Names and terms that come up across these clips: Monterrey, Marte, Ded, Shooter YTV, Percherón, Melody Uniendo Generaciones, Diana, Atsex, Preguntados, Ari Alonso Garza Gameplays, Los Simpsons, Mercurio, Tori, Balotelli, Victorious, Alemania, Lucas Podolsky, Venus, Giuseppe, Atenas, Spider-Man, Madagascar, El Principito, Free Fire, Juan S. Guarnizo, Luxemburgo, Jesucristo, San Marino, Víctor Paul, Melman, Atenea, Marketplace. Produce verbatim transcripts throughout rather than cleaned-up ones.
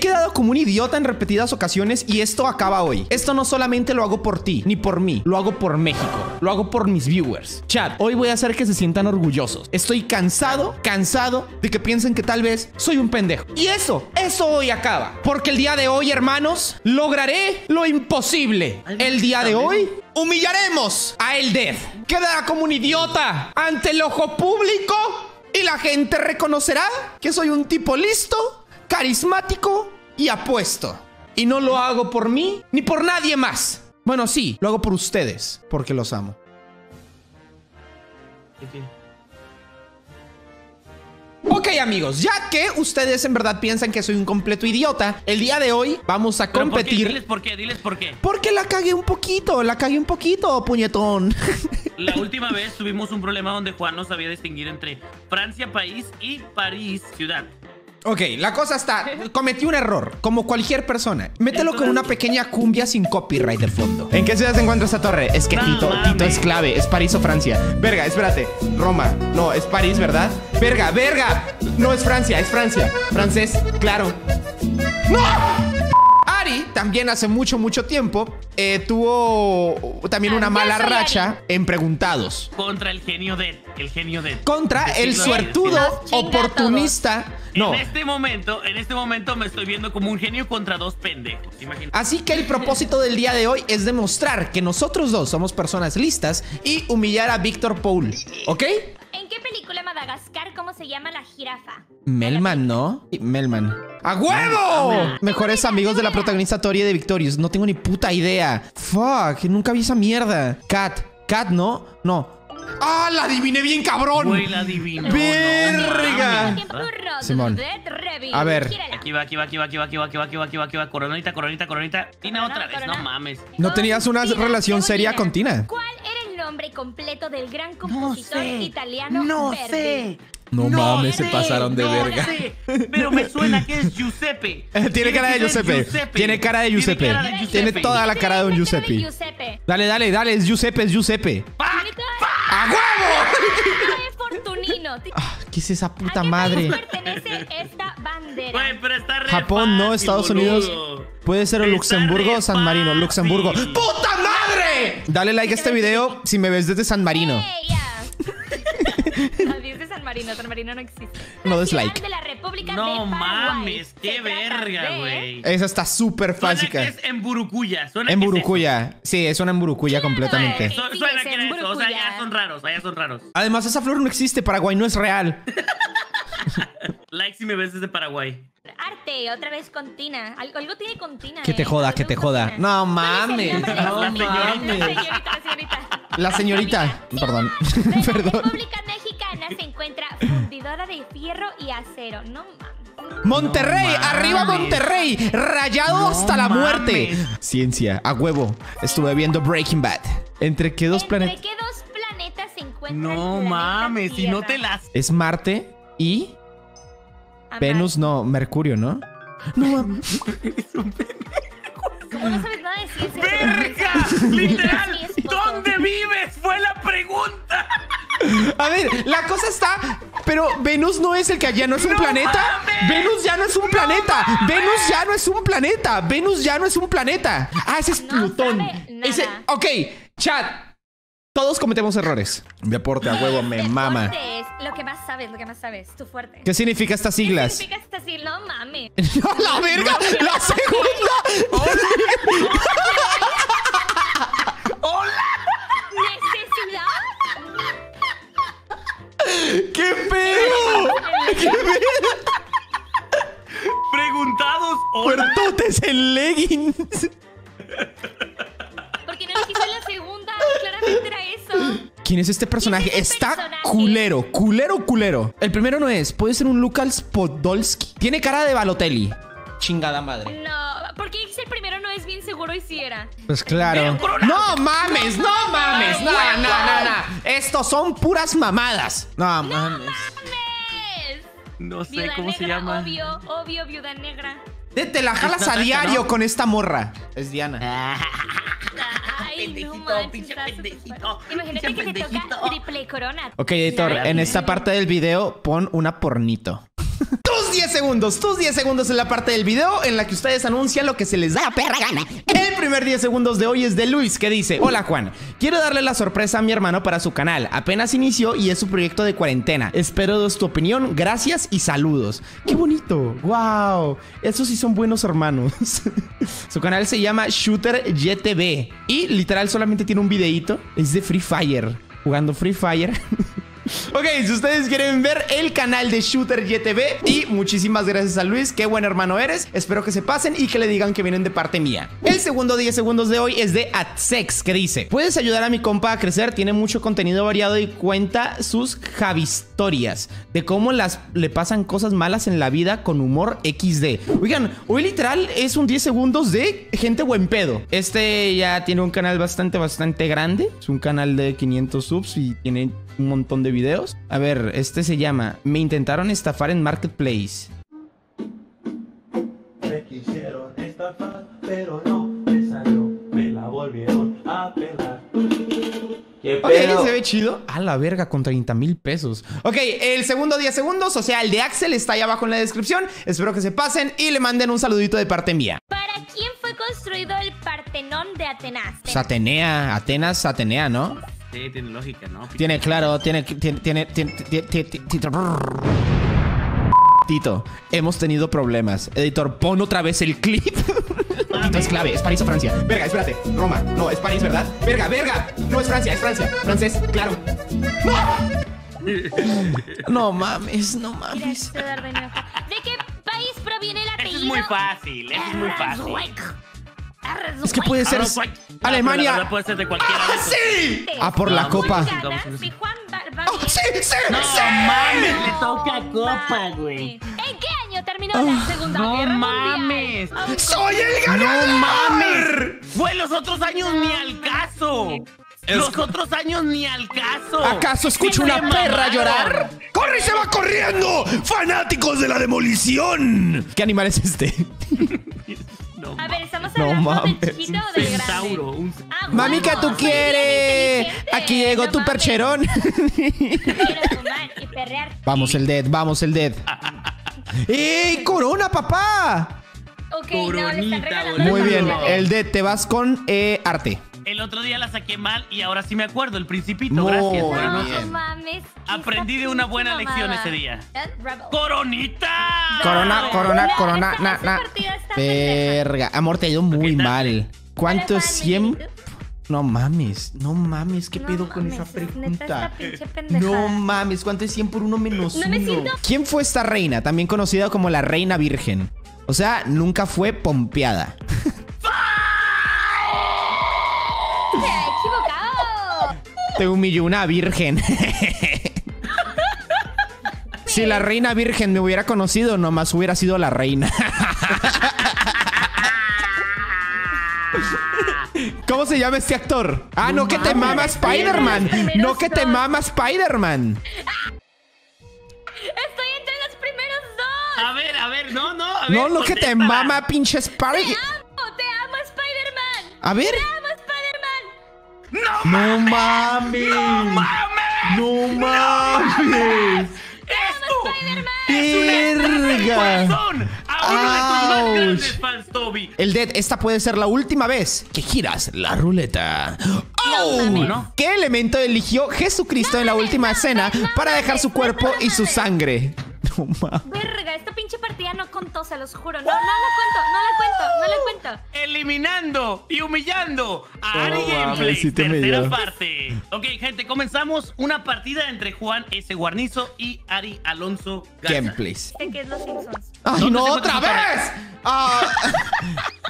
quedado como un idiota en repetidas ocasiones y esto acaba hoy. Esto no solamente lo hago por ti, ni por mí. Lo hago por México. Lo hago por mis viewers. Chat, hoy voy a hacer que se sientan orgullosos. Estoy cansado, cansado de que piensen que tal vez soy un pendejo. Y eso, eso hoy acaba. Porque el día de hoy, hermanos, lograré lo imposible. El día de hoy... humillaremos a el Death. Quedará como un idiota ante el ojo público y la gente reconocerá que soy un tipo listo, carismático y apuesto. Y no lo hago por mí ni por nadie más. Bueno, sí, lo hago por ustedes, porque los amo. Okay. Ok, amigos, ya que ustedes en verdad piensan que soy un completo idiota, el día de hoy vamos a competir. ¿Por qué? Diles por qué, diles por qué. Porque la cagué un poquito, la cagué un poquito, puñetón. La última vez tuvimos un problema donde Juan no sabía distinguir entre Francia, país, y París, ciudad. Ok, la cosa está, cometí un error, como cualquier persona. Mételo con una pequeña cumbia sin copyright de fondo. ¿En qué ciudad se encuentra esta torre? Es que no, Tito, mami. Tito es clave, es París o Francia. Verga, espérate, Roma, no, es París, ¿verdad? Verga, verga, no es Francia, es Francia. Francés, claro. ¡No! Ari también hace mucho, mucho tiempo eh, tuvo también ah, una mala racha Ari. En Preguntados. Contra el genio de... El genio de... Contra el suertudo oportunista. No. En este momento, en este momento me estoy viendo como un genio contra dos pendejos. Imagínate. Así que el propósito del día de hoy es demostrar que nosotros dos somos personas listas y humillar a Víctor Paul. ¿Ok? ¿En qué película Madagascar cómo se llama la jirafa? Melman, ¿no? Melman. ¡A huevo! Mejores amigos de la protagonista Tori de Victorious. No tengo ni puta idea. Fuck, nunca vi esa mierda. Cat. Cat, ¿no? No. ¡Ah, la adiviné bien, cabrón! Güey, la adivinó. ¡Verga! Simón. A ver. Aquí va, aquí va, aquí va, aquí va, aquí va, aquí va, aquí va, aquí va, aquí va. Coronita, coronita, coronita. Tina otra vez, no mames. ¿No tenías una relación seria con Tina? ¿Cuál era el nombre completo del gran compositor italiano? No sé. No, no mames, sé, se pasaron de no verga. Sé, pero me suena que es Giuseppe. Tiene cara de Giuseppe. Giuseppe. Tiene cara de Giuseppe. Tiene, cara de Giuseppe. Tiene toda la cara de un Giuseppe. Giuseppe. Dale, dale, dale, es Giuseppe, es Giuseppe. ¡Pa! ¡A huevo! Ah, ¿qué es esa puta madre? ¿A qué pertenece esta bandera? Bueno, pero está re Japón, no, Estados boludo. Unidos. Puede ser o Luxemburgo o San Marino. Luxemburgo. ¡Puta madre! Dale like a este video si me ves desde San Marino. Marino, San Marino no existe. No dislike. De la República no de mames, qué verga, güey. Esa está súper fácil. Es en Burucuya. Suena en Burucuya. Es sí, suena en Burucuya completamente. Es, suena sí, es que es eso. O sea, ya son raros, allá son raros. Además, esa flor no existe. Paraguay no es real. Like si me ves desde Paraguay. Arte, otra vez con Tina. Algo, algo tiene con Tina. Que te eh, joda, que te joda. No mames. No mames. No, la señorita, la señorita. La señorita. Perdón. Perdón. República Mexicana se encuentra fundidora de fierro y acero. No mames. Monterrey, no, arriba mames. Monterrey. Rayado no, hasta la muerte. Mames. Ciencia, a huevo. Estuve viendo Breaking Bad. ¿Entre qué dos planetas? ¿Entre planeta? qué dos planetas se encuentran? No mames, si no te las. Es Marte y. Amar. Venus, no, Mercurio, ¿no? No, es un pendejo. ¿Cómo no sabes nada de ciencia? ¡Verga! ¡Literal! ¿Dónde vives? Fue la pregunta. A ver, la cosa está... Pero Venus no es el que ya no es un no planeta. Mames. Venus ya no es un no planeta. Mames. Venus ya no es un planeta. Venus ya no es un planeta. Ah, ese es no Plutón. Ese... Ok, chat. Todos cometemos errores. Deporte, a huevo, me Deportes, mama. Lo que más sabes, lo que más sabes. Tu fuerte. ¿Qué significa estas siglas? ¿Qué significa estas siglas? No mames. ¡No, la verga! ¡La segunda! ¡Hola! ¡Hola! ¿Necesidad? ¡Qué pedo! ¡Qué pedo! Preguntados, hola. Puertotes en leggings. Porque no dijiste la segunda, claramente era eso. ¿Quién es este personaje? Es Está personaje? culero, culero, culero. El primero no es, puede ser un Lucas Podolsky. Tiene cara de Balotelli. Chingada madre. No, porque el primero no es bien seguro y si era. Pues claro. No mames, no mames. No, no, no, no. Estos son puras mamadas. No mames. No sé viuda cómo negra, se llama. Obvio, obvio, viuda negra. Te la jalas a diario con esta morra. Es Diana. Ay, pendejito, no manches, pinche pendejito. Imagínate pinche que pendejito. Te toca triple corona. Ok, editor, en esta parte del video pon una pornito. ¡Tus Tus diez segundos, tus diez segundos en la parte del video en la que ustedes anuncian lo que se les da la perra gana. El primer diez segundos de hoy es de Luis, que dice: hola Juan, quiero darle la sorpresa a mi hermano para su canal. Apenas inició y es su proyecto de cuarentena. Espero dos tu opinión, gracias y saludos. ¡Qué bonito! ¡Wow! Esos sí son buenos hermanos. Su canal se llama Shooter Y T V y literal solamente tiene un videíto. Es de Free Fire, jugando Free Fire. Ok, si ustedes quieren ver el canal de Shooter Y T V. Y muchísimas gracias a Luis, qué buen hermano eres. Espero que se pasen y que le digan que vienen de parte mía. El segundo diez segundos de hoy es de Atsex, que dice: puedes ayudar a mi compa a crecer, tiene mucho contenido variado y cuenta sus javistorias de cómo las, le pasan cosas malas en la vida con humor equis de. Oigan, hoy literal es un diez segundos de gente buen pedo. Este ya tiene un canal bastante, bastante grande. Es un canal de quinientos subs y tiene un montón de videos. A ver, este se llama Me intentaron estafar en Marketplace. Me quisieron estafar, pero no me salió. Me la volvieron a pelar. ¿Qué pedo? Ok, se ve chido. A la verga, con treinta mil pesos. Ok, el segundo diez segundos, o sea, el de Axel, está ahí abajo en la descripción. Espero que se pasen y le manden un saludito de parte mía. ¿Para quién fue construido el Partenón de Atenas? Pues Atenea, Atenas, Atenea, ¿no? Sí, tiene lógica, ¿no? Tiene, claro, tiene, tiene, tiene, tiene, tiene, tiene, tiene Tito, hemos tenido problemas. Editor, pon otra vez el clip. Tito, es clave, es París o Francia. Verga, espérate, Roma, no, es París, ¿verdad? Verga, verga, no es Francia, es Francia. Francés, claro. No mames, no mames. ¿De qué país proviene el apellido? Es muy fácil, es muy fácil. Es que puede ser no, Alemania. No, no puede ser de cualquier. ¡Ah, sí! Ah, por no, la copa. Ganaste, Juan oh, ¡sí, sí, no, sí! Mames, le toca copa, güey. ¿En qué año terminó oh, la Segunda no Guerra mames. Mundial? ¡Soy el ganador! ¡No mames! Fue los otros años ni al caso. Los otros años ni al caso. ¿Acaso escucho una perra llorar? ¡Corre y se va corriendo! ¡Fanáticos de la demolición! ¿Qué animal es este? No, a ver, estamos hablando no, del chiquito o del grande. Un... Ah, mami, ¿qué tú quieres? Aquí llegó no, tu mames. Percherón. Vamos el dead, vamos el dead. ¡Ey, corona, papá! Ok, coronita, no, le están regalando. Muy bien, el dead, te vas con eh, arte. El otro día la saqué mal y ahora sí me acuerdo, El Principito, no, gracias. No, no mames. Aprendí de una buena lección ese día. ¡Coronita! Corona, corona, no, corona, esta, na, esta na. Verga, amor, te ha ido muy okay, mal. ¿Cuántos cien? No mames, no mames, ¿qué no pedo mames, con esa pregunta? Esta no mames, ¿cuánto es cien por uno menos uno? No me siento... ¿Quién fue esta reina, también conocida como la Reina Virgen? O sea, nunca fue pompeada. Te humilló una virgen. Si la Reina Virgen me hubiera conocido, nomás hubiera sido la reina. ¿Cómo se llama este actor? Ah, no, que te mama Spider-Man. No, que te mama Spider-Man. Estoy entre los primeros dos. A ver, a ver, no, no. A ver, no, no, que te mama pinche Spider-Man. Te amo, te amo, Spider-Man. A ver. ¡No mames! ¡No mames! ¡No mames! ¡Esto! ¡Verga! El Dead, esta puede ser la última vez que giras la ruleta. ¡Oh! No, ¿qué elemento eligió Jesucristo no, en la última no, cena no, para dejar su cuerpo no, y su sangre? No mames. Verga, esta pinche partida no contó, se los juro. No, no la cuento, no la cuento, no la cuento. No la cuento. Eliminando y humillando a Ari Gameplays, sí tercera parte. Ok, gente, comenzamos una partida entre Juan S. Guarnizo y Ari Alonso Garza Gameplays. Sé que es Los Simpsons. ¡Ay, no, otra vez! Ah,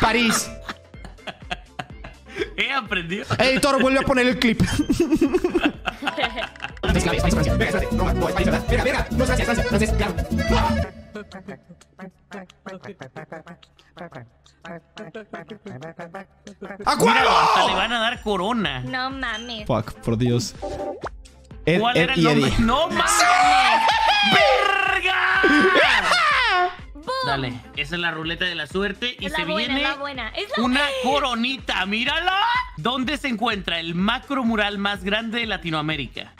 París. He aprendido. Editor, vuelve a poner el clip. ¡Acuerdo! Hasta le van a dar corona. No mames. Fuck, por Dios. Ed, ¿cuál Ed era el nombre? ¡No mames! ¡Verga! Dale, esa es la ruleta de la suerte y se viene una coronita, mírala. ¿Dónde se encuentra el macro mural más grande de Latinoamérica?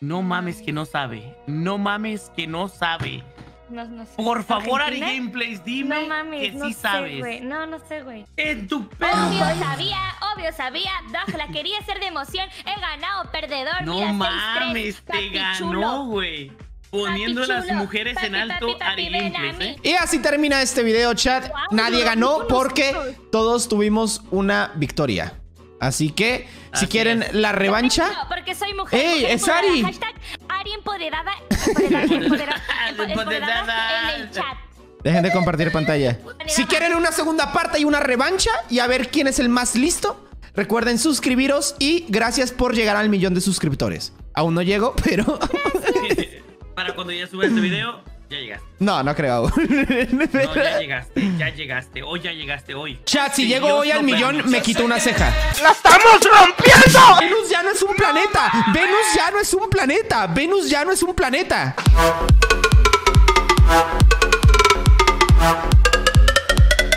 No mames que no sabe, no mames que no sabe. No, no sé. Por favor, Ari Gameplays, dime no, mames, que sí no sé, sabes. Wey. No, no sé, güey. En tu perro. Obvio sabía, obvio sabía. Dog, la quería hacer de emoción. He ganado, perdedor. No mira, mames, te ganó, güey. Poniendo papi a las chulo, mujeres papi, en alto papi, papi, Ari Gameplays, ¿eh? Y así termina este video, chat. Wow, nadie ganó porque todos tuvimos una victoria. Así que, así si quieren es. la revancha... No, porque soy mujer. ¡Ey, mujer es empoderada. Ari! Hashtag Ari empoderada, empoderada, empoderada, empoderada, empoderada en el chat. Dejen de compartir pantalla. Si quieren una segunda parte y una revancha y a ver quién es el más listo, recuerden suscribiros y gracias por llegar al millón de suscriptores. Aún no llego, pero... Para cuando ya suba este video... Ya llegaste. No, no creo. No, ya llegaste, ya llegaste. Hoy ya llegaste hoy. Chat, si, si llego Dios hoy al no millón, me muchas. quito una ceja. ¡La estamos rompiendo! Venus ya no es un planeta. Venus ya no es un planeta. Venus ya no es un planeta.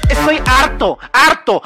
Estoy harto, harto.